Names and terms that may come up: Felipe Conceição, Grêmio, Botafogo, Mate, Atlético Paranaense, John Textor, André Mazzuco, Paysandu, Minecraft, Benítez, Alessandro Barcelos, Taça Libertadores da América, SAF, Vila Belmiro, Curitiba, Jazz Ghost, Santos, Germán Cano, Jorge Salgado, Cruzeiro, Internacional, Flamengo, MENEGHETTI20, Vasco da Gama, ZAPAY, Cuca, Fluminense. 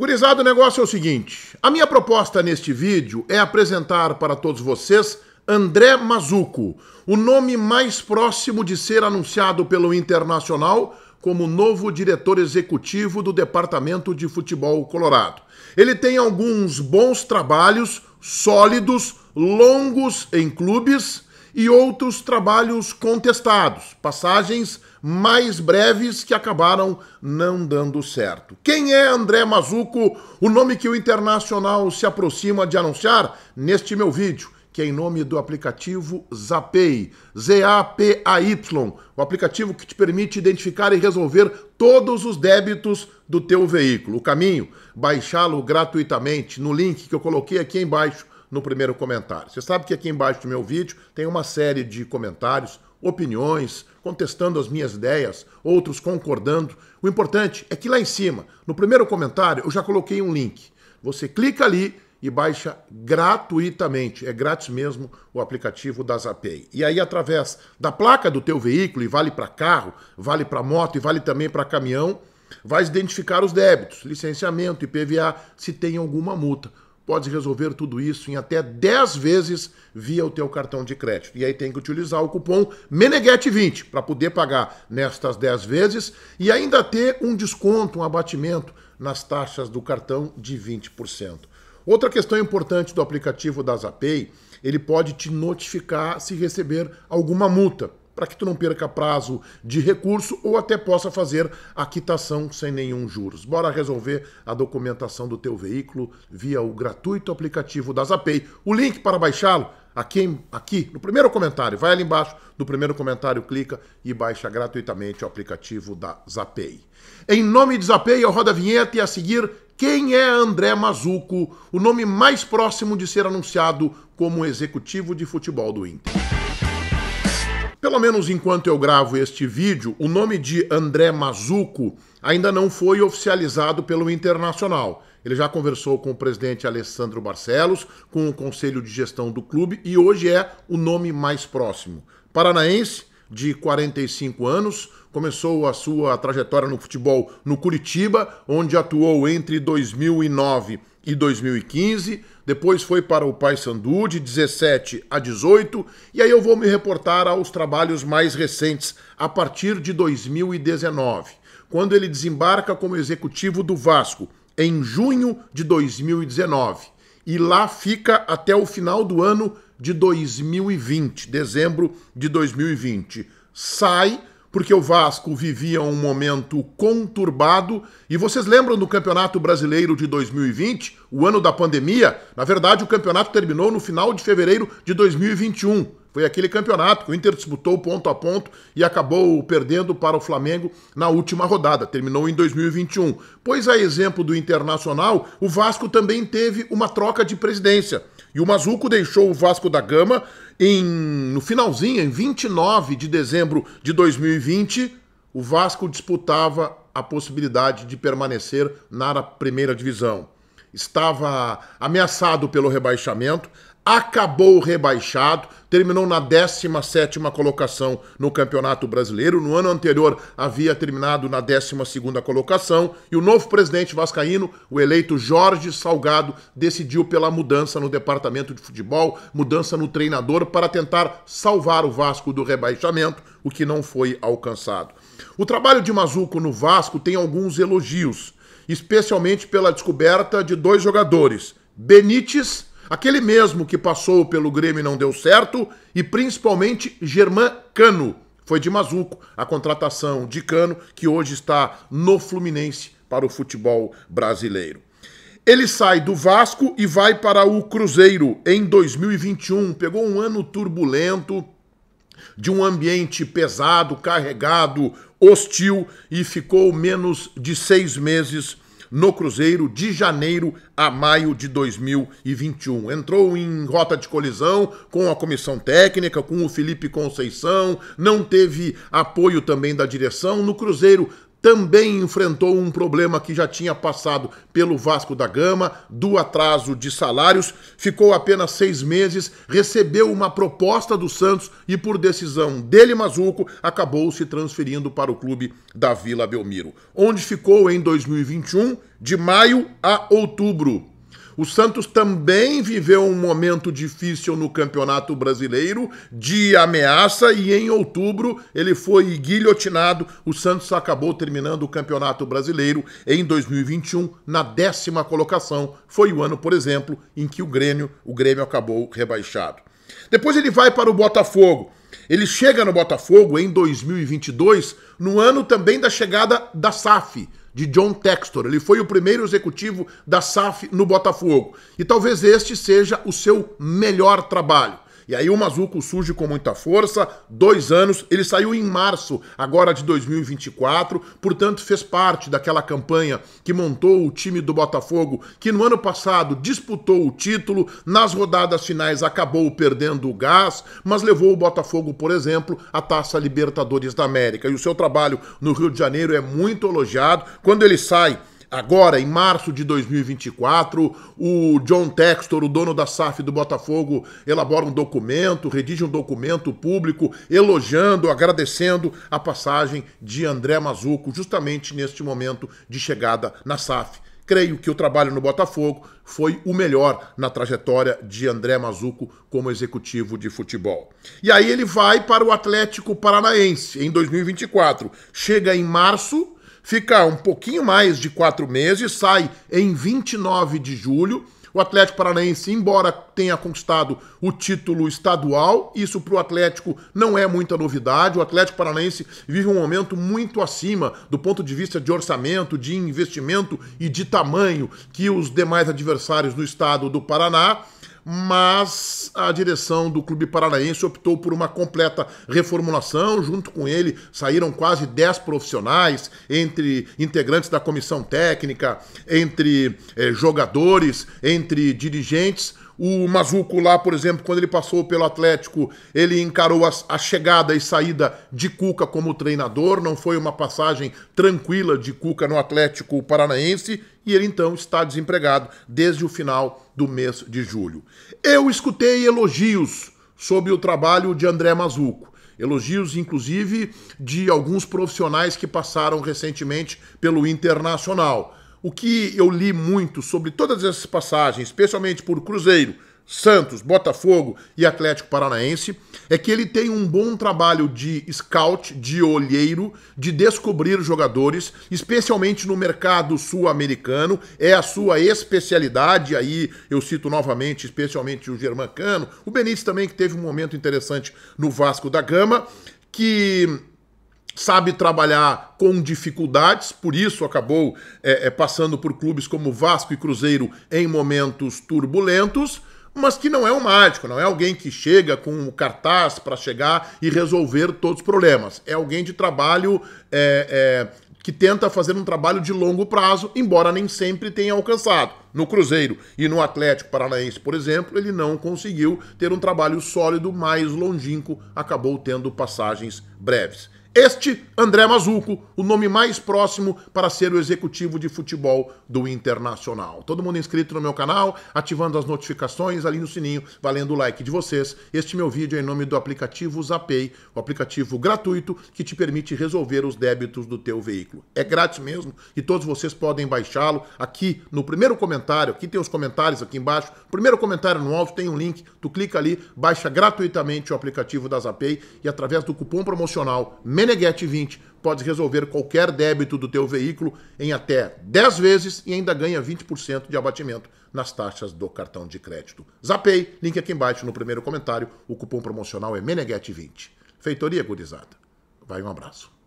Gurizada, o negócio é o seguinte. A minha proposta neste vídeo é apresentar para todos vocês André Mazzuco, o nome mais próximo de ser anunciado pelo Internacional como novo diretor executivo do Departamento de Futebol Colorado. Ele tem alguns bons trabalhos, sólidos, longos em clubes e outros trabalhos contestados, passagens mais breves que acabaram não dando certo. Quem é André Mazzuco, o nome que o Internacional se aproxima de anunciar neste meu vídeo, que é em nome do aplicativo ZAPAY, Z-A-P-A-Y, o aplicativo que te permite identificar e resolver todos os débitos do teu veículo. O caminho? Baixá-lo gratuitamente no link que eu coloquei aqui embaixo no primeiro comentário. Você sabe que aqui embaixo do meu vídeo tem uma série de comentários, opiniões, contestando as minhas ideias, outros concordando. O importante é que lá em cima, no primeiro comentário, eu já coloquei um link. Você clica ali e baixa gratuitamente, é grátis mesmo, o aplicativo da ZAPAY. E aí, através da placa do teu veículo, e vale para carro, vale para moto e vale também para caminhão, vai identificar os débitos, licenciamento, IPVA, se tem alguma multa. Pode resolver tudo isso em até 10 vezes via o teu cartão de crédito. E aí tem que utilizar o cupom MENEGHETTI20 para poder pagar nestas 10 vezes e ainda ter um desconto, um abatimento nas taxas do cartão de 20%. Outra questão importante do aplicativo da ZAPAY, ele pode te notificar se receber alguma multa, para que tu não perca prazo de recurso ou até possa fazer a quitação sem nenhum juros. Bora resolver a documentação do teu veículo via o gratuito aplicativo da ZAPAY. O link para baixá-lo aqui no primeiro comentário. Vai ali embaixo do primeiro comentário, clica e baixa gratuitamente o aplicativo da ZAPAY. Em nome de ZAPAY, eu rodo a vinheta e a seguir, quem é André Mazzuco, o nome mais próximo de ser anunciado como executivo de futebol do Inter. Pelo menos enquanto eu gravo este vídeo, o nome de André Mazzuco ainda não foi oficializado pelo Internacional. Ele já conversou com o presidente Alessandro Barcelos, com o conselho de gestão do clube e hoje é o nome mais próximo. Paranaense, de 45 anos, começou a sua trajetória no futebol no Curitiba, onde atuou entre 2009 e 2015, depois foi para o Paysandu de 17 a 18, e aí eu vou me reportar aos trabalhos mais recentes, a partir de 2019, quando ele desembarca como executivo do Vasco, em junho de 2019, e lá fica até o final do ano de 2020, dezembro de 2020. Sai porque o Vasco vivia um momento conturbado, e vocês lembram do Campeonato Brasileiro de 2020, o ano da pandemia? Na verdade, o campeonato terminou no final de fevereiro de 2021. Foi aquele campeonato que o Inter disputou ponto a ponto e acabou perdendo para o Flamengo na última rodada. Terminou em 2021. Pois, a exemplo do Internacional, o Vasco também teve uma troca de presidência. E o Mazzuco deixou o Vasco da Gama no finalzinho, em 29 de dezembro de 2020, o Vasco disputava a possibilidade de permanecer na primeira divisão. Estava ameaçado pelo rebaixamento, acabou rebaixado, terminou na 17ª colocação no Campeonato Brasileiro. No ano anterior havia terminado na 12ª colocação e o novo presidente vascaíno, o eleito Jorge Salgado, decidiu pela mudança no departamento de futebol, mudança no treinador para tentar salvar o Vasco do rebaixamento, o que não foi alcançado. O trabalho de Mazzuco no Vasco tem alguns elogios, especialmente pela descoberta de dois jogadores, Benítez, aquele mesmo que passou pelo Grêmio e não deu certo, e principalmente Germán Cano. Foi de Mazzuco a contratação de Cano, que hoje está no Fluminense para o futebol brasileiro. Ele sai do Vasco e vai para o Cruzeiro em 2021. Pegou um ano turbulento, de um ambiente pesado, carregado, hostil, e ficou menos de 6 meses no Cruzeiro, de janeiro a maio de 2021. Entrou em rota de colisão com a comissão técnica, com o Felipe Conceição, não teve apoio também da direção. No Cruzeiro também enfrentou um problema que já tinha passado pelo Vasco da Gama, do atraso de salários, ficou apenas 6 meses, recebeu uma proposta do Santos e por decisão dele, Mazzuco, acabou se transferindo para o clube da Vila Belmiro, onde ficou em 2021, de maio a outubro. O Santos também viveu um momento difícil no Campeonato Brasileiro, de ameaça, e em outubro ele foi guilhotinado. O Santos acabou terminando o Campeonato Brasileiro em 2021 na 10ª colocação. Foi o ano, por exemplo, em que o Grêmio acabou rebaixado. Depois ele vai para o Botafogo. Ele chega no Botafogo em 2022, no ano também da chegada da SAF, de John Textor. Ele foi o primeiro executivo da SAF no Botafogo. E talvez este seja o seu melhor trabalho. E aí o Mazzuco surge com muita força, 2 anos, ele saiu em março agora de 2024, portanto fez parte daquela campanha que montou o time do Botafogo, que no ano passado disputou o título, nas rodadas finais acabou perdendo o gás, mas levou o Botafogo, por exemplo, à Taça Libertadores da América. E o seu trabalho no Rio de Janeiro é muito elogiado. Quando ele sai agora, em março de 2024, o John Textor, o dono da SAF do Botafogo, elabora um documento, redige um documento público, elogiando, agradecendo a passagem de André Mazzuco, justamente neste momento de chegada na SAF. Creio que o trabalho no Botafogo foi o melhor na trajetória de André Mazzuco como executivo de futebol. E aí ele vai para o Atlético Paranaense em 2024. Chega em março, fica um pouquinho mais de 4 meses, sai em 29 de julho. O Atlético Paranaense, embora tenha conquistado o título estadual, isso para o Atlético não é muita novidade. O Atlético Paranaense vive um momento muito acima do ponto de vista de orçamento, de investimento e de tamanho que os demais adversários do estado do Paraná. Mas a direção do clube paranaense optou por uma completa reformulação. Junto com ele saíram quase 10 profissionais, entre integrantes da comissão técnica, entre jogadores, entre dirigentes. O Mazzuco lá, por exemplo, quando ele passou pelo Atlético, ele encarou a chegada e saída de Cuca como treinador. Não foi uma passagem tranquila de Cuca no Atlético Paranaense. E ele, então, está desempregado desde o final do mês de julho. Eu escutei elogios sobre o trabalho de André Mazzuco. Elogios, inclusive, de alguns profissionais que passaram recentemente pelo Internacional. O que eu li muito sobre todas essas passagens, especialmente por Cruzeiro, Santos, Botafogo e Atlético Paranaense, é que ele tem um bom trabalho de scout, de olheiro, de descobrir jogadores, especialmente no mercado sul-americano, é a sua especialidade. Aí eu cito novamente, especialmente o Germán Cano, o Benítez também, que teve um momento interessante no Vasco da Gama, que sabe trabalhar com dificuldades, por isso acabou passando por clubes como Vasco e Cruzeiro em momentos turbulentos, mas que não é um mágico, não é alguém que chega com o cartaz para chegar e resolver todos os problemas. É alguém de trabalho que tenta fazer um trabalho de longo prazo, embora nem sempre tenha alcançado. No Cruzeiro e no Atlético Paranaense, por exemplo, ele não conseguiu ter um trabalho sólido, mais longínquo, acabou tendo passagens breves. Este André Mazzuco, o nome mais próximo para ser o executivo de futebol do Internacional. Todo mundo inscrito no meu canal, ativando as notificações ali no sininho, valendo o like de vocês. Este meu vídeo é em nome do aplicativo ZAPAY, o aplicativo gratuito que te permite resolver os débitos do teu veículo. É grátis mesmo e todos vocês podem baixá-lo aqui no primeiro comentário. Aqui tem os comentários aqui embaixo. Primeiro comentário no alto tem um link, tu clica ali, baixa gratuitamente o aplicativo da ZAPAY e através do cupom promocional MENEGHETTI20, pode resolver qualquer débito do teu veículo em até 10 vezes e ainda ganha 20% de abatimento nas taxas do cartão de crédito. ZAPAY, link aqui embaixo no primeiro comentário, o cupom promocional é MENEGHETTI20. Feitoria, gurizada. Vai, um abraço.